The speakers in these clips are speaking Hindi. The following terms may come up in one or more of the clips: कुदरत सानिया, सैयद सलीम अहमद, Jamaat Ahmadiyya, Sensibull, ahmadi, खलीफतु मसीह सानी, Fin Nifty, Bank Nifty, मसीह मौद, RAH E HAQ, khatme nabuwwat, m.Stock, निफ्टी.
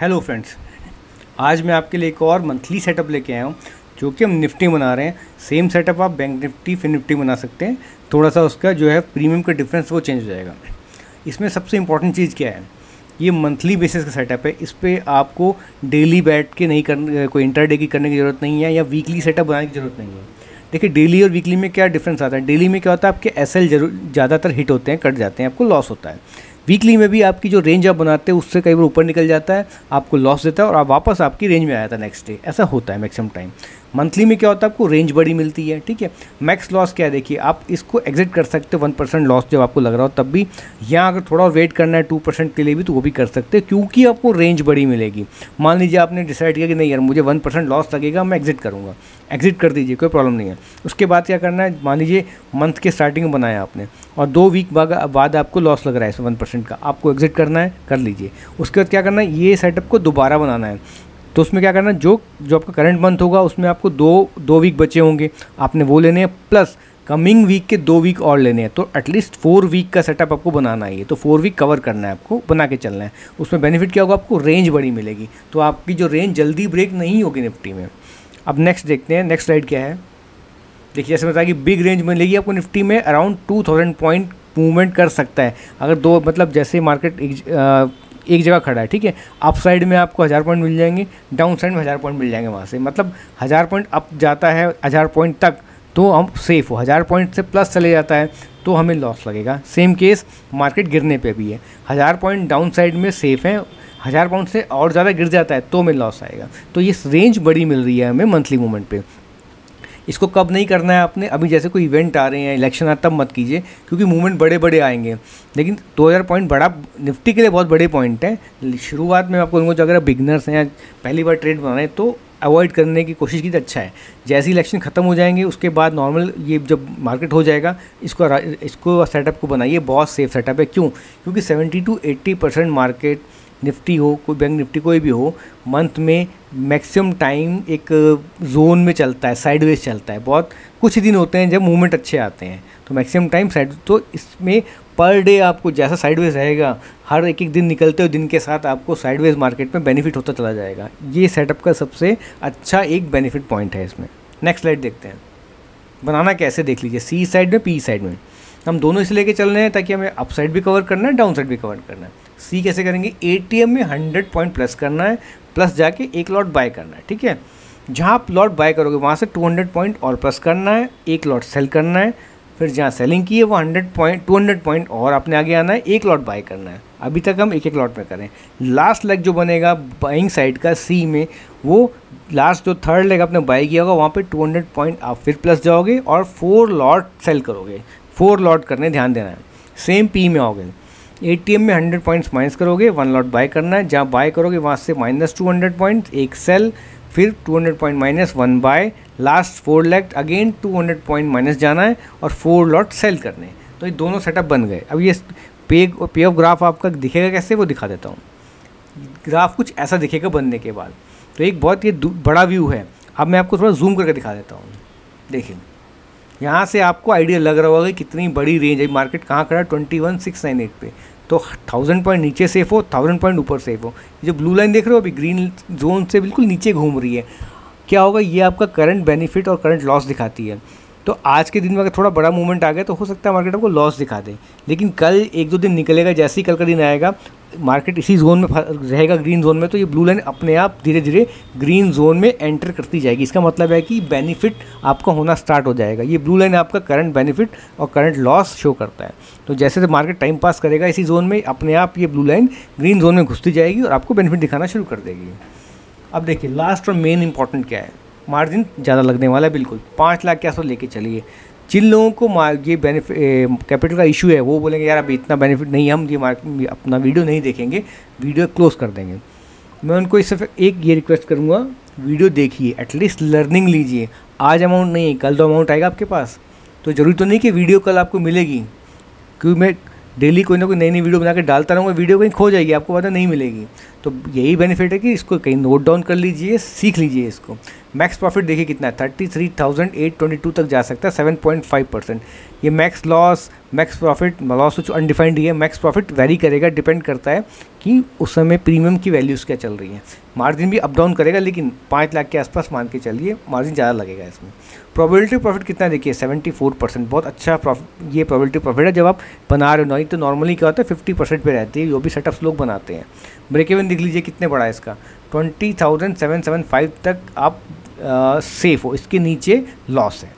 हेलो फ्रेंड्स, आज मैं आपके लिए एक और मंथली सेटअप लेके आया हूँ जो कि हम निफ्टी बना रहे हैं। सेम सेटअप आप बैंक निफ्टी फिन निफ्टी बना सकते हैं। थोड़ा सा उसका जो है प्रीमियम का डिफरेंस वो चेंज हो जाएगा। इसमें सबसे इंपॉर्टेंट चीज़ क्या है, ये मंथली बेसिस का सेटअप है। इस पर आपको डेली बैठ के नहीं करने, कोई इंटरडे की करने की ज़रूरत नहीं है या वीकली सेटअप बनाने की ज़रूरत नहीं है। देखिए डेली और वीकली में क्या डिफरेंस आता है। डेली में क्या होता है, आपके एसएल ज़्यादातर हिट होते हैं, कट जाते हैं, आपको लॉस होता है। वीकली में भी आपकी जो रेंज आप बनाते हैं उससे कई बार ऊपर निकल जाता है, आपको लॉस देता है और आप वापस आपकी रेंज में आ जाता है नेक्स्ट डे। ऐसा होता है मैक्सिमम टाइम। मंथली में क्या होता है, आपको रेंज बड़ी मिलती है, ठीक है। मैक्स लॉस क्या है, देखिए आप इसको एग्जिट कर सकते हो 1% लॉस जब आपको लग रहा हो तब भी, या अगर थोड़ा वेट करना है 2% के लिए भी तो वो भी कर सकते हैं, क्योंकि आपको रेंज बड़ी मिलेगी। मान लीजिए आपने डिसाइड किया कि नहीं यार मुझे 1% लॉस लगेगा, मैं एग्जिट करूँगा, एग्जिट कर दीजिए, कोई प्रॉब्लम नहीं है। उसके बाद क्या करना है, मान लीजिए मंथ के स्टार्टिंग में बनाया आपने और 2 वीक बाद आपको लॉस लग रहा है इस 1% का, आपको एग्जिट करना है, कर लीजिए। उसके बाद क्या करना है, ये सेटअप को दोबारा बनाना है। तो उसमें क्या करना है, जो आपका करंट मंथ होगा उसमें आपको दो वीक बचे होंगे, आपने वो लेने हैं प्लस कमिंग वीक के 2 वीक और लेने हैं। तो एटलीस्ट 4 वीक का सेटअप आपको बनाना है। तो 4 वीक कवर करना है, आपको बना के चलना है। उसमें बेनिफिट क्या होगा, आपको रेंज बड़ी मिलेगी, तो आपकी जो रेंज जल्दी ब्रेक नहीं होगी निफ्टी में। अब नेक्स्ट देखते हैं, नेक्स्ट स्लाइड क्या है। देखिए जैसे बताया कि बिग रेंज मिलेगी आपको निफ्टी में, अराउंड 2000 पॉइंट मूवमेंट कर सकता है। अगर दो मतलब जैसे मार्केट एक जगह खड़ा है, ठीक है, अप साइड में आपको 1000 पॉइंट मिल जाएंगे, डाउन साइड में 1000 पॉइंट मिल जाएंगे। वहाँ से मतलब 1000 पॉइंट अप जाता है 1000 पॉइंट तक तो हम सेफ़ हो, 1000 पॉइंट से प्लस चले जाता है तो हमें लॉस लगेगा। सेम केस मार्केट गिरने पे भी है, 1000 पॉइंट डाउन साइड में सेफ़ है, 1000 पॉइंट से और ज़्यादा गिर जाता है तो हमें लॉस आएगा। तो ये रेंज बड़ी मिल रही है हमें मंथली मूवमेंट पे। इसको कब नहीं करना है आपने, अभी जैसे कोई इवेंट आ रहे हैं, इलेक्शन आ, तब मत कीजिए क्योंकि मूवमेंट बड़े बड़े आएंगे। लेकिन 2000 पॉइंट बड़ा निफ्टी के लिए बहुत बड़े पॉइंट हैं। शुरुआत में आपको उनको जो अगर बिगनर्स हैं या पहली बार ट्रेड बनाए तो अवॉइड करने की कोशिश की तो अच्छा है। जैसे इलेक्शन ख़त्म हो जाएंगे उसके बाद नॉर्मल ये जब मार्केट हो जाएगा, इसको सेटअप को बनाइए, बहुत सेफ सेटअप है। क्यों, क्योंकि 70 से 80% मार्केट निफ्टी हो, कोई बैंक निफ्टी कोई भी हो, मंथ में मैक्सिमम टाइम एक जोन में चलता है, साइडवेज चलता है। बहुत कुछ दिन होते हैं जब मूवमेंट अच्छे आते हैं तो मैक्सिमम टाइम साइड। तो इसमें पर डे आपको जैसा साइडवेज रहेगा, हर एक दिन निकलते हुए दिन के साथ आपको साइडवेज मार्केट में बेनिफिट होता चला जाएगा। ये सेटअप का सबसे अच्छा एक बेनिफिट पॉइंट है इसमें। नेक्स्ट स्लाइड देखते हैं, बनाना कैसे देख लीजिए। सी साइड में पी साइड में हम दोनों इसे लेके चल रहे हैं ताकि हमें अप साइड भी कवर करना है, डाउन साइड भी कवर करना है। सी कैसे करेंगे, एटीएम में 100 पॉइंट प्लस करना है, प्लस जाके एक लॉट बाय करना है, ठीक है। जहाँ आप लॉट बाय करोगे वहाँ से 200 पॉइंट और प्लस करना है, एक लॉट सेल करना है, फिर जहाँ सेलिंग की है वो 200 पॉइंट और अपने आगे आना है, एक लॉट बाय करना है। अभी तक हम एक लॉट में करें। लास्ट लेग जो बनेगा बाइंग साइड का सी में, वो लास्ट जो थर्ड लेग आपने बाय किया होगा वहाँ पर 200 पॉइंट आप फिर प्लस जाओगे और 4 लॉट सेल करोगे, 4 लॉट करने ध्यान देना है। सेम पी में आओगे, एटीएम में 100 पॉइंट्स माइनस करोगे, 1 लॉट बाय करना है, जहाँ बाय करोगे वहाँ से -200 पॉइंट्स, एक सेल, फिर 200 पॉइंट माइनस, 1 बाय, लास्ट 4 लैक, अगेन 200 पॉइंट माइनस जाना है और 4 लॉट सेल करने। तो ये दोनों सेटअप बन गए। अब ये पे ऑफ ग्राफ आपका दिखेगा कैसे, वो दिखा देता हूँ। ग्राफ कुछ ऐसा दिखेगा बनने के बाद, तो एक बहुत ये बड़ा व्यू है। अब मैं आपको थोड़ा जूम करके दिखा देता हूँ। देखिए यहाँ से आपको आइडिया लग रहा होगा कि कितनी बड़ी रेंज है, मार्केट कहाँ खड़ा है, 21,698 पे। तो 1000 पॉइंट नीचे सेफ हो, 1000 पॉइंट ऊपर सेफ हो। जो ब्लू लाइन देख रहे हो अभी ग्रीन जोन से बिल्कुल नीचे घूम रही है। क्या होगा, ये आपका करंट बेनिफिट और करंट लॉस दिखाती है। तो आज के दिन में अगर थोड़ा बड़ा मूवमेंट आ गया तो हो सकता है मार्केट आपको लॉस दिखा दे, लेकिन कल 1-2 दिन निकलेगा। जैसे ही कल का दिन आएगा मार्केट इसी जोन में रहेगा, ग्रीन जोन में, तो ये ब्लू लाइन अपने आप धीरे धीरे ग्रीन जोन में एंटर करती जाएगी। इसका मतलब है कि बेनिफिट आपका होना स्टार्ट हो जाएगा। ये ब्लू लाइन आपका करंट बेनिफिट और करंट लॉस शो करता है। तो जैसे मार्केट टाइम पास करेगा इसी जोन में, अपने आप ये ब्लू लाइन ग्रीन जोन में घुसती जाएगी और आपको बेनिफिट दिखाना शुरू कर देगी। अब देखिए लास्ट और मेन इंपॉर्टेंट क्या है, मार्जिन ज़्यादा लगने वाला है, बिल्कुल 5 लाख के आसपास लेके चलिए। जिन लोगों को ये बेनिफिट कैपिटल का इशू है वो बोलेंगे यार अभी इतना बेनिफिट नहीं, हम ये मार्केट अपना वीडियो नहीं देखेंगे, वीडियो क्लोज़ कर देंगे। मैं उनको इससे एक ये रिक्वेस्ट करूँगा, वीडियो देखिए, एटलीस्ट लर्निंग लीजिए। आज अमाउंट नहीं है, कल तो अमाउंट आएगा आपके पास, तो ज़रूरी तो नहीं कि वीडियो कल आपको मिलेगी, क्योंकि मैं डेली कोई ना कोई नई नई वीडियो बना के डालता रहूँगा, वीडियो कहीं खो जाएगी, आपको पता नहीं मिलेगी। तो यही बेनिफिट है कि इसको कहीं नोट डाउन कर लीजिए, सीख लीजिए इसको। मैक्स प्रॉफिट देखिए कितना है 33,822 तक जा सकता है 7.5%। ये max loss max profit loss कुछ अनडिफाइंड ही है, मैक्स प्रॉफिट वेरी करेगा, डिपेंड करता है कि उस समय प्रीमियम की वैल्यूज़ क्या चल रही है। मार्जिन भी अप डाउन करेगा लेकिन 5 लाख के आसपास मान के चलिए मार्जिन ज़्यादा लगेगा इसमें। प्रोबेबिलिटी प्रॉफिट कितना देखिए 74%, बहुत अच्छा प्रॉफिट, ये प्रोबेबिलिटी प्रॉफिट है जब आप बना रहे हो। नहीं तो नॉर्मली क्या होता है 50% पर रहती है, वो भी सेटअप्स लोग बनाते हैं। ब्रेक इवन देख लीजिए कितने बड़ा है इसका, 20,775 तक आप सेफ हो, इसके नीचे लॉस है।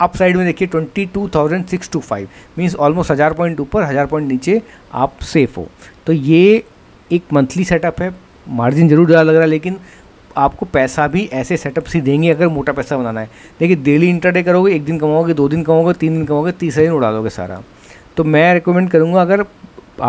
अप साइड में देखिए 22,625 मीन्स ऑलमोस्ट 1,000 पॉइंट ऊपर 1,000 पॉइंट नीचे आप सेफ हो। तो ये एक मंथली सेटअप है, मार्जिन जरूर ज़्यादा लग रहा है लेकिन आपको पैसा भी ऐसे सेटअप से देंगे अगर मोटा पैसा बनाना है। देखिए डेली इंटरडे करोगे, एक दिन कमाओगे, 2 दिन कमाओगे, 3 दिन कमाओगे, तीसरे दिन उड़ा दोगे सारा। तो मैं रिकमेंड करूँगा अगर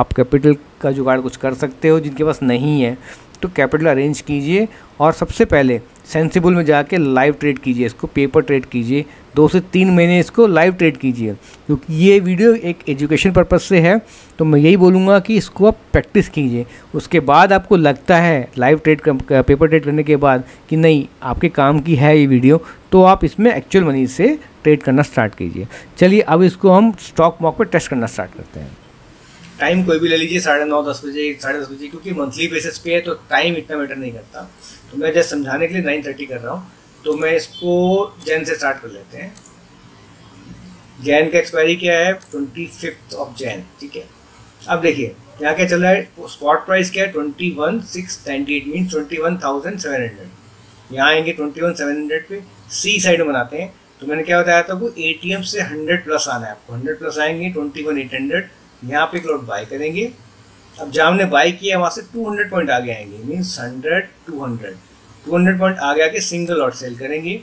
आप कैपिटल का जुगाड़ कुछ कर सकते हो, जिनके पास नहीं है तो कैपिटल अरेंज कीजिए और सबसे पहले सेंसिबल में जाके लाइव ट्रेड कीजिए, इसको पेपर ट्रेड कीजिए, 2 से 3 महीने इसको लाइव ट्रेड कीजिए। क्योंकि ये वीडियो एक एजुकेशन पर्पज से है तो मैं यही बोलूँगा कि इसको आप प्रैक्टिस कीजिए। उसके बाद आपको लगता है लाइव ट्रेड पेपर ट्रेड करने के बाद कि नहीं आपके काम की है ये वीडियो, तो आप इसमें एक्चुअल मनी से ट्रेड करना स्टार्ट कीजिए। चलिए अब इसको हम स्टॉक मॉक पर टेस्ट करना स्टार्ट करते हैं। टाइम कोई भी ले लीजिए 9:30, 10 बजे, 10:30 बजे, क्योंकि मंथली बेसिस पे है तो टाइम इतना मैटर नहीं करता। तो मैं जस्ट समझाने के लिए 9:30 कर रहा हूँ। तो मैं इसको जैन से स्टार्ट कर लेते हैं। जैन का एक्सपायरी क्या है 25 जैन, ठीक है। अब देखिए यहाँ क्या चल रहा है, स्पॉट प्राइस क्या है 21,698 मीन 21,700, यहाँ आएंगे 21,700 पे। सी साइड में बनाते हैं तो मैंने क्या बताया था आपको एटीएम से 100 प्लस आना है आपको, 100 प्लस आएंगे 21,800, यहाँ पे एक लॉट बाई करेंगे। अब जहाँ हमने बाई किया वहाँ से 200 पॉइंट आगे आएंगे मीन्स 100, 200 पॉइंट आगे आके सिंगल लॉट सेल करेंगे।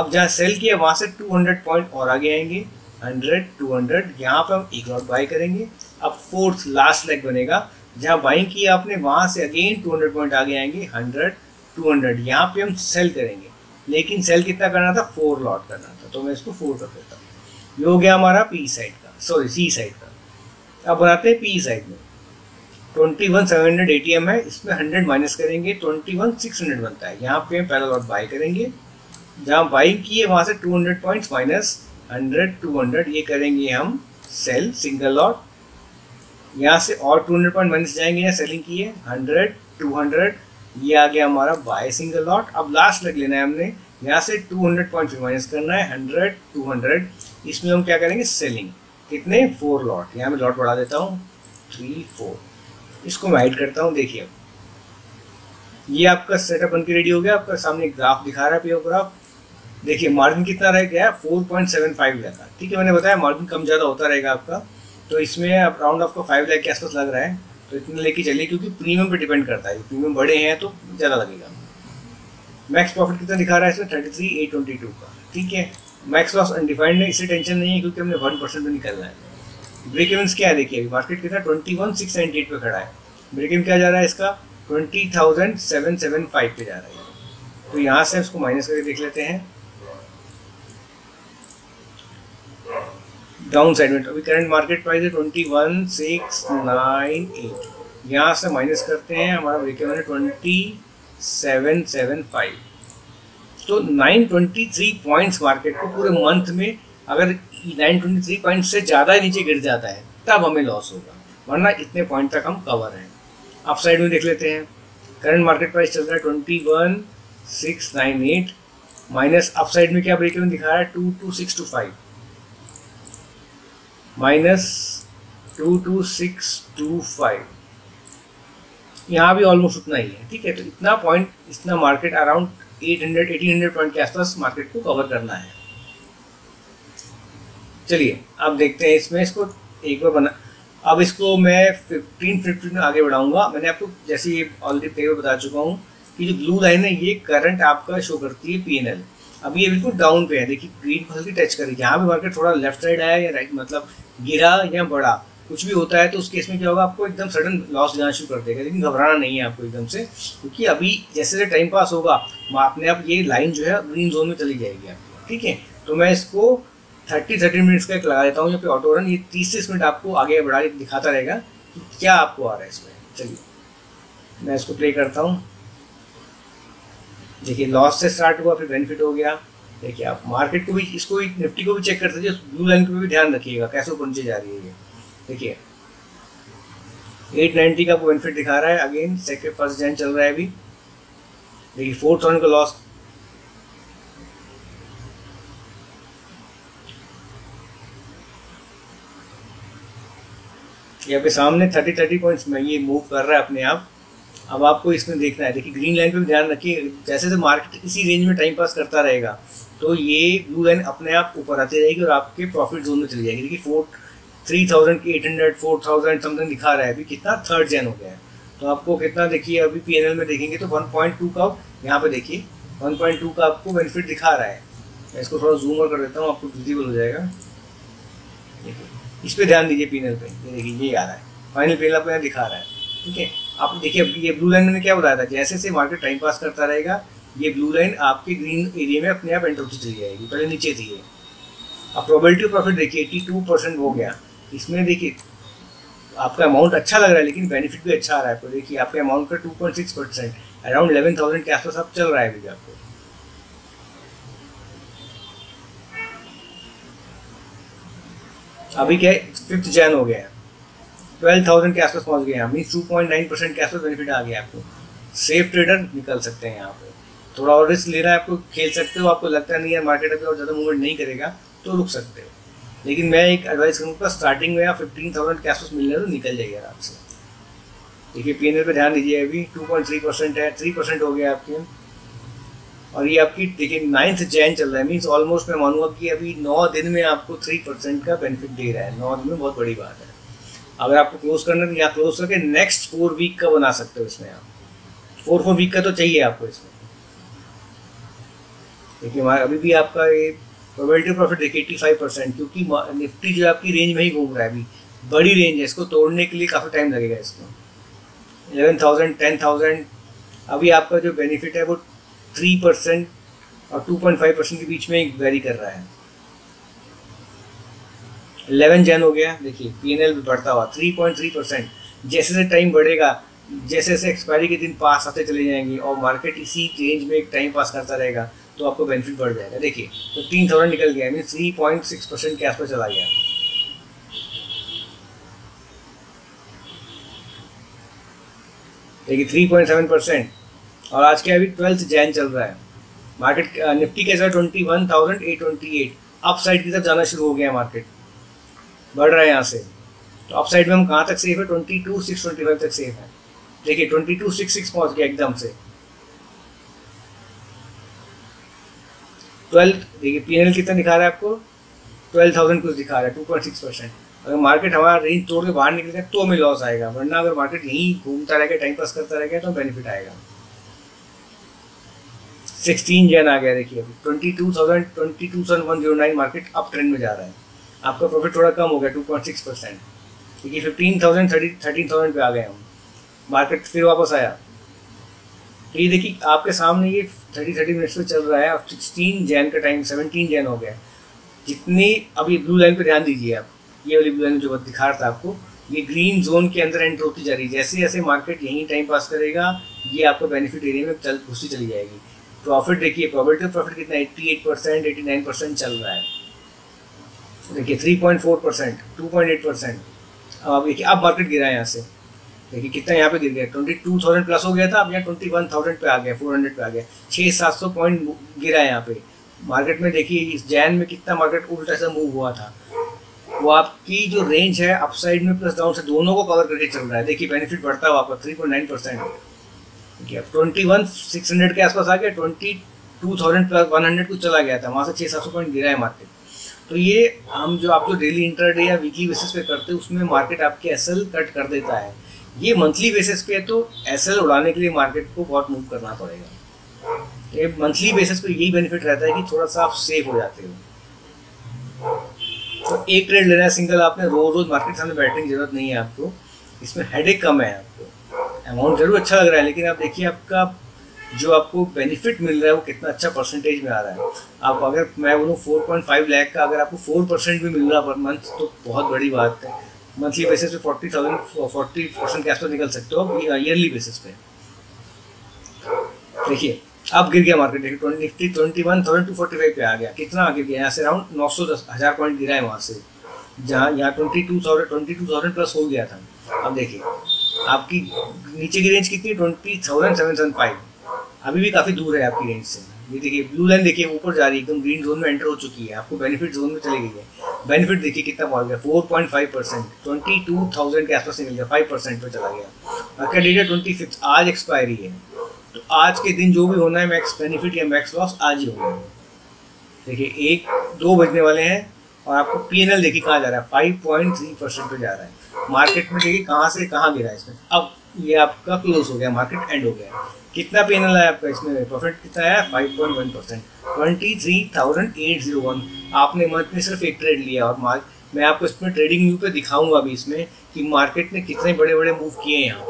अब जहाँ सेल किया वहाँ से 200 पॉइंट और आगे आएंगे 100, 200, यहाँ पे हम एक लॉट बाई करेंगे। अब फोर्थ लास्ट लेग बनेगा, जहाँ बाई किया आपने वहाँ से अगेन 200 पॉइंट आगे आएंगे 100, 200, यहाँ पर हम सेल करेंगे। लेकिन सेल कितना करना था, 4 लॉट करना था, तो मैं इसको 4 कर देता हूँ। ये हो गया हमारा सी साइड का। अब बनाते हैं पी साइड में, 21,700 एटीएम है, इसमें 100 माइनस करेंगे 21,600 बनता है। यहाँ पे हम पहला लॉट बाई करेंगे, जहाँ बाई किए वहाँ से 200 पॉइंट्स माइनस 100, 200, ये करेंगे हम सेल सिंगल लॉट। यहाँ से और 200 पॉइंट माइनस जाएंगे, यहाँ सेलिंग की है 100, 200, ये आ गया हमारा बाय सिंगल लॉट। अब लास्ट लग लेना है हमने, यहाँ से 200 पॉइंट्स माइनस करना है 100, 200, इसमें हम क्या करेंगे सेलिंग, कितने 4 लॉट। यहाँ मैं लॉट बढ़ा देता हूँ 3, 4, इसको मैं हाइड करता हूँ। देखिए ये आपका सेटअप बनके रेडी हो गया, आपका सामने ग्राफ दिखा रहा है पीओ ग्राफ। देखिए मार्जिन कितना रह गया 4.75 लगा, ठीक है। मैंने बताया मार्जिन कम ज़्यादा होता रहेगा आपका, तो इसमें आप राउंड आपका 5 लाख के आसपास लग रहा है तो इतना लेके चलिए, क्योंकि प्रीमियम पर डिपेंड करता है, प्रीमियम बड़े हैं तो ज़्यादा लगेगा। मैक्स प्रॉफिट कितना दिखा रहा है इसमें 33,822 का, ठीक है। मैक्स लॉस अनडिफाइंड है, इससे टेंशन नहीं है क्योंकि हमने 1% में निकलना है। ब्रेक इवंस क्या है देखिए, मार्केट कितना 21,698 पे खड़ा है, ब्रेक इवन क्या जा रहा है इसका 20,775 पे जा रहा है। तो यहाँ से इसको माइनस करके देख लेते हैं डाउन साइड में। अभी करंट मार्केट प्राइस है 21,698, यहाँ से माइनस करते हैं, हमारा ब्रेक इवन है 20,775। तो 923 पॉइंट्स मार्केट को पूरे मंथ में अगर 923 पॉइंट से ज़्यादा नीचे गिर जाता है तब हमें लॉस होगा, वरना इतने पॉइंट तक हम कवर हैं। अप साइड में देख लेते हैं, करंट मार्केट प्राइस चल रहा है 21,698 माइनस अप साइड में क्या ब्रेक इवन दिखा रहा है 22,625 माइनस 22,625, यहाँ भी ऑलमोस्ट उतना ही है, ठीक है। तो इतना पॉइंट, इतना मार्केट अराउंड 800-1800 पॉइंट के आसपास मार्केट को कवर करना है। चलिए अब देखते हैं इसमें, इसको एक बार बना। अब इसको मैं 15 आगे बढ़ाऊंगा। मैंने आपको जैसे ये ऑलरेडी पेपर बता चुका हूँ कि जो ब्लू लाइन है ये करंट आपका शो करती है पीएनएल। अब ये बिल्कुल डाउन पे है, देखिए ग्रीन फल की टच करेगी। यहाँ पे मार्केट थोड़ा लेफ्ट साइड आया या राइट, मतलब गिरा या बढ़ा कुछ भी होता है तो उस केस में क्या होगा, आपको एकदम सडन लॉस लेना शुरू कर देगा। लेकिन घबराना नहीं है आपको एकदम से, क्योंकि अभी जैसे जैसे टाइम पास होगा अपने आप ये लाइन जो है ग्रीन जोन में चली जाएगी आपको, ठीक है। तो मैं इसको 30 मिनट्स का एक लगा देता हूँ यहाँ पे ऑटो रन, ये 30-30 मिनट आपको आगे बढ़ा के दिखाता रहेगा कि क्या आपको आ रहा है इसमें। चलिए मैं इसको प्ले करता हूँ। देखिए लॉस से स्टार्ट हुआ फिर बेनिफिट हो गया। देखिए आप मार्केट को भी इसको निफ्टी को भी चेक करते हैं, ब्लू लाइन को भी ध्यान रखिएगा कैसे ऊपर नीचे जा रही है। ये देखिए 890 का बेनिफिट दिखा रहा है, अगेन सेकंड फर्स्ट जैन चल रहा है अभी। देखिए 4000 का लॉस, यहाँ पे सामने 30 पॉइंट्स में ये मूव कर रहा है अपने आप। अब आपको इसमें देखना है, देखिए ग्रीन लाइन पे भी ध्यान रखिए, जैसे जैसे मार्केट इसी रेंज में टाइम पास करता रहेगा तो ये ब्लू लाइन अपने आप ऊपर आती रहेगी और आपके प्रॉफिट जोन में चली जाएगी। देखिए 4,3800 4,000 समथिंग दिखा रहा है अभी, कितना थर्ड जैन हो गया है। तो आपको कितना देखिए अभी पीएनएल में देखेंगे तो 1.2 का, यहाँ पे देखिए 1.2 का आपको बेनिफिट दिखा रहा है। मैं इसको थोड़ा जूम और कर देता हूँ, आपको विजिबल हो जाएगा। देखिए इस पर ध्यान दीजिए पीएनएल पे, ये देखिए ये आ रहा है फाइनल पीएनएल आपको यहाँ दिखा रहा है। ठीक है, आप देखिए ये ब्लू लाइन मैंने क्या बताया था, जैसे जैसे मार्केट टाइम पास करता रहेगा ये ब्लू लाइन आपके ग्रीन एरिया में अपने आप एंटर होती चली जाएगी। पहले नीचे थी ये, आप प्रोबेबिलिटी प्रॉफिट देखिए 82% हो गया। इसमें देखिए आपका अमाउंट अच्छा लग रहा है लेकिन बेनिफिट भी अच्छा आ रहा है। तो देखिए आपके अमाउंट का 2.6% अराउंड 11,000 के आसपास आप चल रहा है अभी आपको। अभी क्या 5th जैन हो गया है, 12,000 के आसपास पहुंच गए हैं, मीन 2.9% के आसपास बेनिफिट आ गया आपको। सेफ ट्रेडर निकल सकते हैं यहाँ पे, थोड़ा और रिस्क लेना है आपको, खेल सकते हो। आपको लगता नहीं है मार्केट अभी और ज़्यादा मूवमेंट नहीं करेगा तो रुक सकते हो, लेकिन मैं एक एडवाइस करूँगा स्टार्टिंग में आप 15,000 के आसपास मिलने तो निकल जाइए आराम से। देखिए पीएनएल पे ध्यान दीजिए, अभी 2.3% है, 3% हो गया आपके। और ये आपकी देखिए 9th जैन चल रहा है, मीन्स ऑलमोस्ट मैं मानूंगा कि अभी 9 दिन में आपको 3% का बेनिफिट दे रहा है। 9 दिन में बहुत बड़ी बात है। अगर आपको क्लोज करना है तो यहाँ क्लोज करके नेक्स्ट 4 वीक का बना सकते हो इसमें, आप 4-4 वीक का तो चाहिए आपको इसमें। देखिए अभी भी आपका ये प्रोबेबिलिटी प्रॉफिट देखिए 85%, क्योंकि निफ्टी जो आपकी रेंज में ही घूम रहा है अभी, बड़ी रेंज है, इसको तोड़ने के लिए काफ़ी टाइम लगेगा इसको। 11,000 10,000 अभी आपका जो बेनिफिट है वो 3% और 2.5% के बीच में वेरी कर रहा है। 11 जैन हो गया, देखिए पीएनएल भी बढ़ता हुआ 3.3%। जैसे जैसे टाइम बढ़ेगा, जैसे जैसे एक्सपायरी के दिन पास आते चले जाएंगे और मार्केट इसी रेंज में एक टाइम पास करता रहेगा तो आपको बेनिफिट बढ़ जाएगा। देखिए तो 15,000 निकल गया, मीन 3.6% के आसपास चला गया। देखिए 3.7% और आज के अभी 12th जैन चल रहा है। मार्केट निफ्टी के साथ 21,828 अपसाइड की तरफ जाना शुरू हो गया, मार्केट बढ़ रहा है यहाँ से। तो अपसाइड में हम कहाँ तक सेफ है, 22,625 तक सेफ है। देखिए 22,666 पहुँच गया एकदम से। 12 देखिए पीएनएल कितना दिखा रहा है आपको, 12,000 कुछ दिखा रहा है, 2.6%। अगर मार्केट हमारा रेंज तोड़ के बाहर निकलेगा तो हमें लॉस आएगा, वरना अगर मार्केट यहीं घूमता रहेगा टाइम पास करता रहेगा तो बेनिफिट आएगा। 16 जैन आ गया, देखिए अभी 22,109 मार्केट अप ट्रेंड में जा रहा है। आपका प्रॉफिट थोड़ा कम हो गया 2.6%। देखिए 15,000 13,000 पे आ गए हम, मार्केट फिर वापस आया। तो ये देखिए आपके सामने ये 30 मिनट्स में चल रहा है। अब 16 जैन का टाइम 17 जैन हो गया। जितने अभी ब्लू लाइन पे ध्यान दीजिए आप, ये वाली ब्लू लाइन जो दिखा रहा था आपको, ये ग्रीन जोन के अंदर एंटर होती जा रही है। जैसे जैसे मार्केट यहीं टाइम पास करेगा ये आपका बेनिफिट एरिया में घुसती चली जाएगी। प्रॉफिट देखिए प्रोबेबिलिटी ऑफ प्रॉफिट कितना 88% 89% चल रहा है। देखिए 3.4% 2.8%। अब देखिए अब मार्केट गिरा है यहाँ से, देखिए कितना यहाँ पे गिर गया, 22,000 प्लस हो गया था, अब यहाँ 21,000 पे आ गया, 400 पे आ गया, 600-700 पॉइंट गिरा है यहाँ पे मार्केट में। देखिए इस जैन में कितना मार्केट उल्टा सा मूव हुआ था, वो आपकी जो रेंज है अपसाइड में प्लस डाउन से दोनों को कवर करके चल रहा है। देखिए बेनिफिट बढ़ता हुआ आपका 3.9%। ठीक है, 21,600 के आसपास आ गया, 22,100 कुछ चला गया था, वहाँ से 600-700 पॉइंट गिरा है मार्केट। तो ये हम जो आपको डेली इंटरडे या वीकली बेसिस पे करते हैं उसमें मार्केट आपके एसएल कट कर देता है। ये मंथली बेसिस पे है तो एसएल उड़ाने के लिए मार्केट को बहुत मूव करना पड़ेगा। ये मंथली बेसिस पे यही बेनिफिट रहता है कि थोड़ा सा आप सेफ हो जाते हो। तो एक ट्रेड लेना है सिंगल, आपने रोज मार्केट सामने बैठने की जरूरत नहीं है आपको, इसमें हेडेक कम है। आपको अमाउंट जरूर अच्छा लग रहा है, लेकिन आप देखिए आपका जो आपको बेनिफिट मिल रहा है वो कितना अच्छा परसेंटेज में आ रहा है। आप अगर मैं बोलूँ 4.5 लाख का अगर आपको 4% भी मिल रहा है पर मंथ तो बहुत बड़ी बात है। मंथली बेसिस पे 40,000 40% के आसपास निकल सकते हो ईयरली बेसिस पे। देखिए अब गिर गया मार्केट। देखिए ट्वेंटी निफ्टी 21,245 पे आ गया। कितना गिर गया? यहाँ से अराउंड 910,000 पॉइंट गिरा है वहाँ से, जहाँ यहाँ 22,000 प्लस हो गया था। अब देखिए आपकी नीचे की रेंज कितनी, 20,775। अभी भी काफ़ी दूर है आपकी रेंज से। ये देखिए ब्लू लाइन देखिए ऊपर जा रही है, एकदम ग्रीन जोन में एंटर हो चुकी है, आपको बेनिफिट जोन में चली गई है। बेनिफिट देखिए कितना पहुंच गया, 4.5%, 22,000 के आसपास निकल गया, 5% पर चला गया। मार्केट डेट है 25, आज एक्सपायरी है, तो आज के दिन जो भी होना है मैक्स बेनिफिट या मैक्स लॉस आज ही होना है। देखिए 1-2 बजने वाले हैं और आपको PNL देखिए कहाँ जा रहा है, 5.3% पर जा रहा है। मार्केट में देखिए कहाँ से कहाँ गिरा है इसमें। अब ये आपका क्लोज हो गया, मार्केट एंड हो गया। कितना PNL आया आपका इसमें, प्रॉफिट कितना आया, 5.1%, 23,801। आपने मंथ में सिर्फ एक ट्रेड लिया और मैं आपको इसमें ट्रेडिंग व्यू पे दिखाऊंगा अभी इसमें कि मार्केट ने कितने बड़े बड़े मूव किए हैं। यहाँ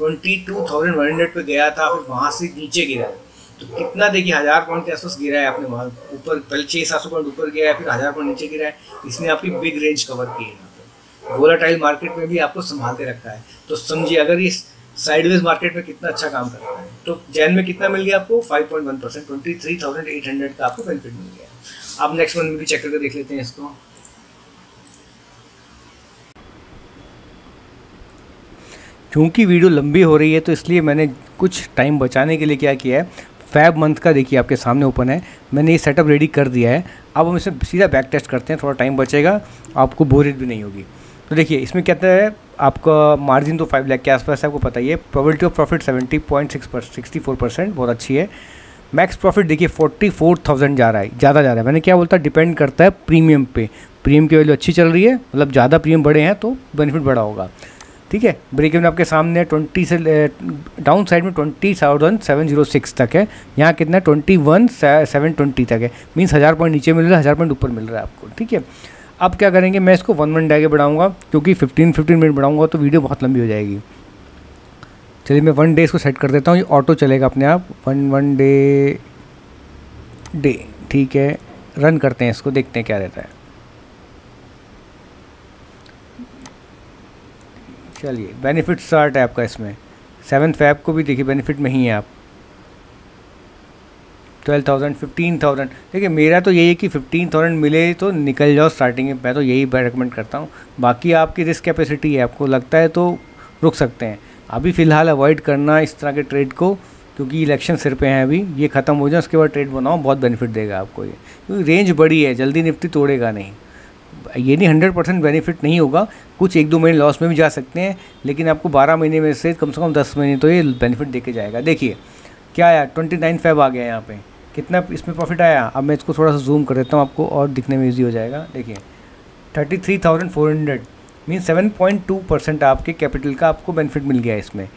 पे 22,100 पे गया था, फिर वहाँ से नीचे गिरा है, तो कितना देखिए 1,000 पॉइंट के आसपास गिरा है आपने। वहाँ ऊपर पहले 600-700 पॉइंट ऊपर गया है, फिर 1,000 पॉइंट नीचे गिरा है। इसने आपकी बिग रेंज कवर की है। वोलाटाइल मार्केट में भी आपको संभाल के रखा है, तो समझिए अगर ये साइडवेज मार्केट में कितना अच्छा काम करता है। तो जैन में कितना मिल गया आपको, 5.1%, 23,800 का आपको बेनिफिट मिल गया। आप नेक्स्ट मंथ में भी चेक करके देख लेते हैं इसको। क्योंकि वीडियो लंबी हो रही है तो इसलिए मैंने कुछ टाइम बचाने के लिए क्या किया है, फैब मंथ का देखिए आपके सामने ओपन है, मैंने ये सेटअप रेडी कर दिया है। अब हम इसे सीधा बैक टेस्ट करते हैं, थोड़ा टाइम बचेगा, आपको बोरियत भी नहीं होगी। तो देखिए इसमें कहता है आपका मार्जिन तो 5 लाख के आसपास है, आपको पता ही है। प्रोबेबिलिटी ऑफ प्रॉफिट 70.64%, बहुत अच्छी है। मैक्स प्रॉफिट देखिए 44,000 जा रहा है, ज़्यादा जा रहा है। मैंने क्या बोलता है, डिपेंड करता है प्रीमियम पे। प्रीमियम की वैल्यू अच्छी चल रही है, मतलब ज़्यादा प्रीमियम बढ़े हैं तो बेनिफिट बड़ा होगा, ठीक है। ब्रेक इवन आपके सामने 20 से डाउन साइड में 20,706 तक है, यहाँ कितना 21,720 तक है। मीन्स 1,000 पॉइंट नीचे मिल रहा है, 1,000 पॉइंट ऊपर मिल रहा है आपको, ठीक है। अब क्या करेंगे, मैं इसको 1 मिनट आगे बढ़ाऊंगा, क्योंकि 15 मिनट बढ़ाऊंगा तो वीडियो बहुत लंबी हो जाएगी। चलिए मैं 1 डे इसको सेट कर देता हूँ, ये ऑटो चलेगा अपने आप। वन डे ठीक है, रन करते हैं इसको, देखते हैं क्या रहता है। चलिए बेनिफिट स्टार्ट है आपका इसमें, 7 फैब को भी देखिए बेनिफिट में ही है आप। 12,000, 15,000, देखिए मेरा तो यही है कि 15,000 मिले तो निकल जाओ स्टार्टिंग में, मैं तो यही रेकमेंड करता हूँ। बाकी आपकी रिस्क कैपेसिटी है, आपको लगता है तो रुक सकते हैं। अभी फ़िलहाल अवॉइड करना इस तरह के ट्रेड को, क्योंकि इलेक्शन सिर पे हैं, अभी ये ख़त्म हो जाए उसके बाद ट्रेड बनाओ, बहुत बेनिफिट देगा आपको ये, क्योंकि रेंज बड़ी है, जल्दी निफ्टी तोड़ेगा नहीं। ये नहीं 100% बेनिफिट नहीं होगा, कुछ 1-2 महीने लॉस में भी जा सकते हैं, लेकिन आपको 12 महीने में से कम से कम 10 महीने तो ये बेनिफिट देके जाएगा। देखिए क्या आया, 29 फैब आ गया यहाँ पे, कितना इसमें प्रॉफिट आया। अब मैं इसको थोड़ा सा जूम कर देता हूँ आपको और दिखने में ईजी हो जाएगा। देखिए 33,400 मीन 7.2% आपके कैपिटल का आपको बेनिफिट मिल गया इसमें।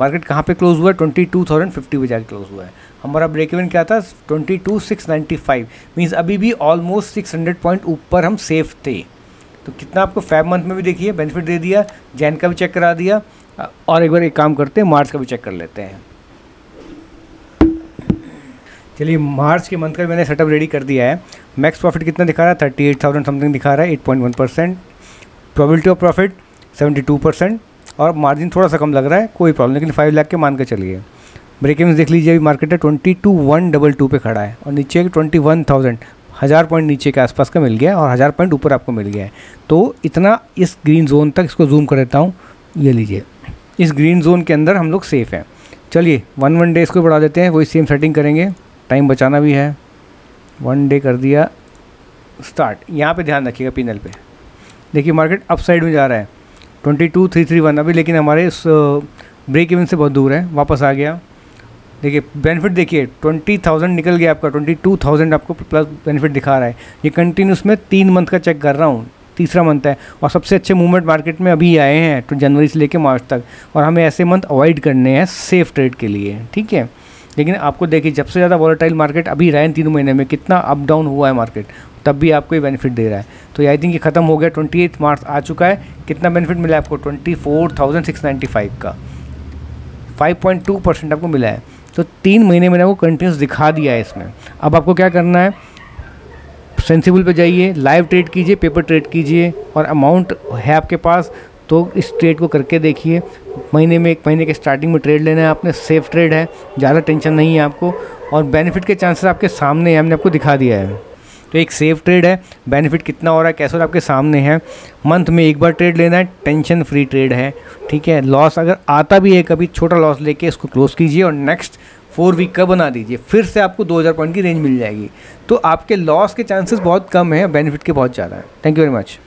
मार्केट कहाँ पे क्लोज हुआ है, 22,050 पे जाकर क्लोज हुआ है। हमारा ब्रेक इवन क्या था, 22,695, मीन्स अभी भी ऑलमोस्ट 600 पॉइंट ऊपर हम सेफ थे। तो कितना आपको फैब मंथ में भी देखिए बेनिफिट दे दिया, जैन का भी चेक करा दिया, और एक बार एक काम करते हैं मार्च का भी चेक कर लेते हैं। चलिए मार्च के मंथ का मैंने सेटअप रेडी कर दिया है। मैक्स प्रॉफिट कितना दिखा रहा है, 38,000 समथिंग दिखा रहा है, 8.1%। प्रोबेबिलिटी ऑफ प्रॉफिट 72%, और मार्जिन थोड़ा सा कम लग रहा है, कोई प्रॉब्लम, लेकिन 5 लाख के मान के चलिए। ब्रेक इवन देख लीजिए, अभी मार्केट है 22,122 पे खड़ा है, और नीचे 21,000, 1,000 पॉइंट नीचे के आसपास का मिल गया, और 1,000 पॉइंट ऊपर आपको मिल गया है। तो इतना इस ग्रीन जोन तक, इसको जूम कर देता हूँ, ये लीजिए इस ग्रीन जोन के अंदर हम लोग सेफ़ हैं। चलिए वन डे इसको बढ़ा देते हैं, वही सेम सेटिंग करेंगे, टाइम बचाना भी है। 1 डे कर दिया स्टार्ट, यहाँ पर ध्यान रखिएगा पिनल पर। देखिए मार्केट अप साइड में जा रहा है 22,331 अभी, लेकिन हमारे इस ब्रेक इवन से बहुत दूर है, वापस आ गया। देखिए बेनिफिट देखिए 20,000 निकल गया आपका, 22,000 आपको प्लस बेनिफिट दिखा रहा है। ये कंटिन्यूस में 3 मंथ का चेक कर रहा हूँ, तीसरा मंथ है, और सबसे अच्छे मूवमेंट मार्केट में अभी आए हैं, तो जनवरी से लेकर मार्च तक, और हमें ऐसे मंथ अवॉइड करने हैं सेफ ट्रेड के लिए, ठीक है। लेकिन आपको देखिए जब से ज़्यादा वॉलेटाइल मार्केट अभी रहा है इन 3 महीने में, कितना अप डाउन हुआ है मार्केट, तब भी आपको ये बेनिफिट दे रहा है। तो आई थिंक ये ख़त्म हो गया, 28 मार्च आ चुका है। कितना बेनिफिट मिला है आपको, 24,695 का, 5.2% आपको मिला है। तो 3 महीने मैंने आपको कंटिन्यूस दिखा दिया है इसमें। अब आपको क्या करना है, सेंसिबल पे जाइए, लाइव ट्रेड कीजिए, पेपर ट्रेड कीजिए, और अमाउंट है आपके पास तो इस ट्रेड को करके देखिए। महीने में 1 महीने के स्टार्टिंग में ट्रेड लेना है आपने, सेफ ट्रेड है, ज़्यादा टेंशन नहीं है आपको। और बेनिफिट के चांसेस आपके सामने हैं, हमने आपको दिखा दिया है। तो एक सेफ ट्रेड है, बेनिफिट कितना हो रहा है कैसे हो रहा है आपके सामने है। मंथ में एक बार ट्रेड लेना है, टेंशन फ्री ट्रेड है, ठीक है। लॉस अगर आता भी है कभी छोटा लॉस लेके इसको क्लोज़ कीजिए और नेक्स्ट 4 वीक का बना दीजिए, फिर से आपको 2000 पॉइंट की रेंज मिल जाएगी। तो आपके लॉस के चांसेस बहुत कम है, बेनिफिट के बहुत ज़्यादा है। Thank you very much.